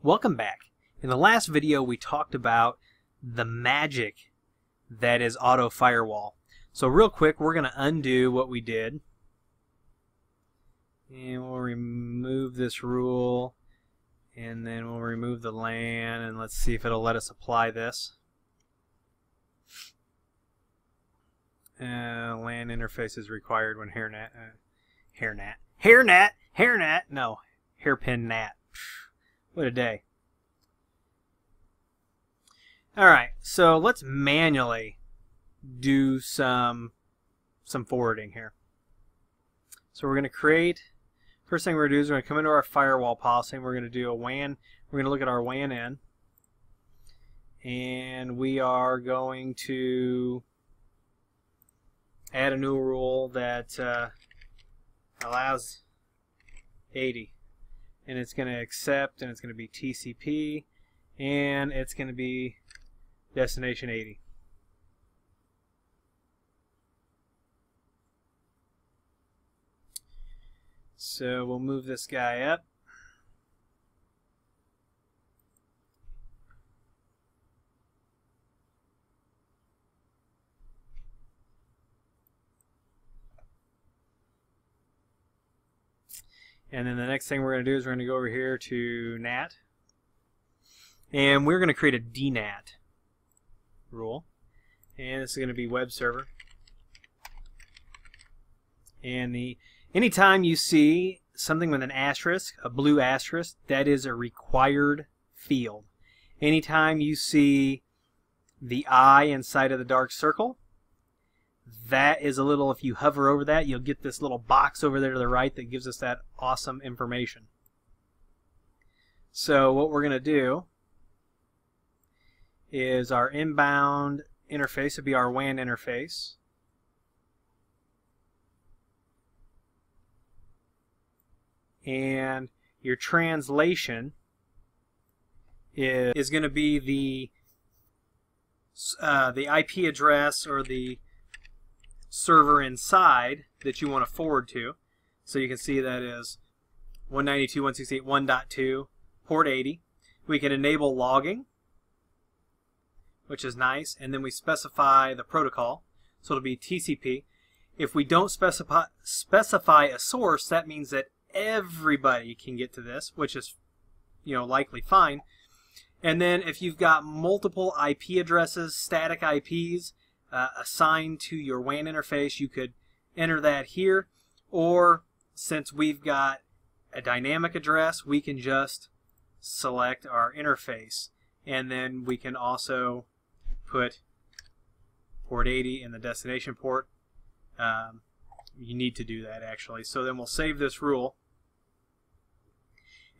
Welcome back. In the last video we talked about the magic that is auto firewall. So real quick, we're going to undo what we did. And we'll remove this rule. And then we'll remove the LAN, and let's see if it'll let us apply this. LAN interface is required when hairpin NAT. What a day. Alright, so let's manually do some forwarding here. So we're going to create, first thing we're going to do is we're going to come into our firewall policy, and we're going to do a WAN, we're going to look at our WAN in, and we are going to add a new rule that allows 80, and it's going to accept, and it's going to be TCP, and it's going to be destination 80. So we'll move this guy up. And then the next thing we're going to do is we're going to go over here to NAT. And we're going to create a DNAT rule. And this is going to be web server. And anytime you see something with an asterisk, a blue asterisk, that is a required field. Anytime you see the I inside of the dark circle, that is a little, if you hover over that, you'll get this little box over there to the right that gives us that awesome information. So what we're going to do is our inbound interface would be our WAN interface. And your translation is going to be the IP address or the server inside that you want to forward to. So you can see that is 192.168.1.2 port 80. We can enable logging, which is nice, and then we specify the protocol, so it'll be TCP. If we don't specify a source, that means that everybody can get to this, which is, you know, likely fine. And then if you've got multiple IP addresses, static IPs assigned to your WAN interface, you could enter that here, or since we've got a dynamic address, we can just select our interface, and then we can also put port 80 in the destination port. You need to do that actually. So then we'll save this rule.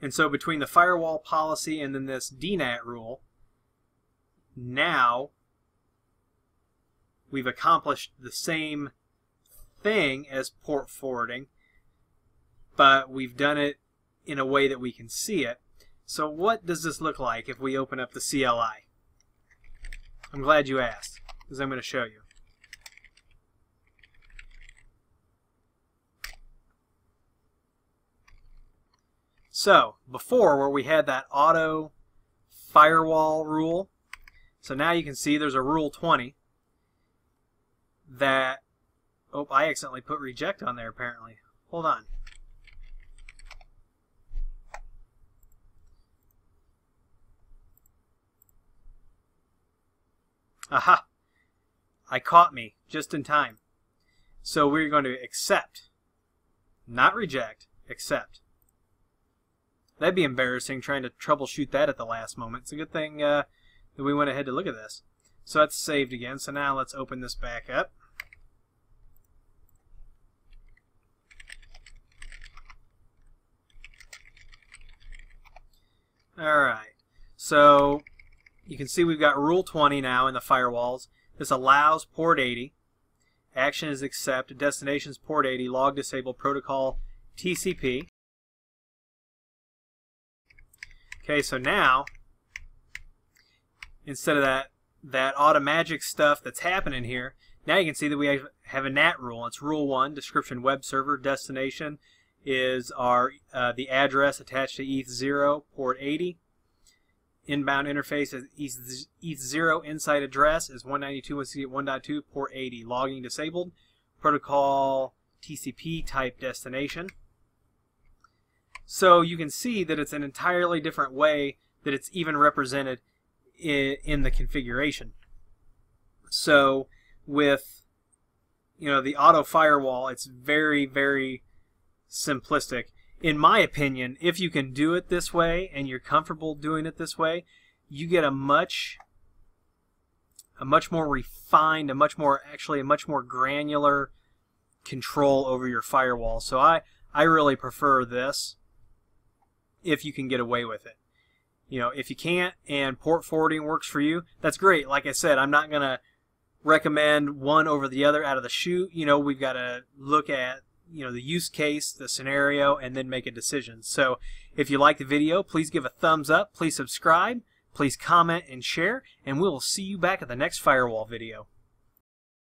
And so between the firewall policy and then this DNAT rule, now we've accomplished the same thing as port forwarding, but we've done it in a way that we can see it. So what does this look like if we open up the CLI? I'm glad you asked, because I'm going to show you. So before, where we had that auto firewall rule, so now you can see there's a rule 20 that, oh, I accidentally put reject on there apparently. Hold on. Aha! I caught me just in time. So we're going to accept, not reject, accept. That'd be embarrassing trying to troubleshoot that at the last moment. It's a good thing that we went ahead to look at this. So that's saved again. So now let's open this back up. Alright. So you can see we've got Rule 20 now in the firewalls. This allows port 80. Action is accept. Destination's port 80. Log disable. Protocol TCP. Okay, so now, instead of that automagic stuff that's happening here, now you can see that we have a NAT rule. It's rule 1, description web server, destination is our the address attached to eth0, port 80. Inbound interface is eth0 inside address is 192.168.1.2, port 80. Logging disabled. Protocol TCP type destination. So you can see that it's an entirely different way that it's even represented in the configuration. So with, you know, the auto firewall, it's very, very simplistic. In my opinion, if you can do it this way and you're comfortable doing it this way, you get a much more refined, a much more granular control over your firewall. So I really prefer this if you can get away with it. You know, if you can't and port forwarding works for you, that's great. Like I said, I'm not going to recommend one over the other out of the chute. You know, we've got to look at, you know, the use case, the scenario, and then make a decision. So if you like the video, please give a thumbs up, please subscribe, please comment and share, and we'll see you back at the next firewall video.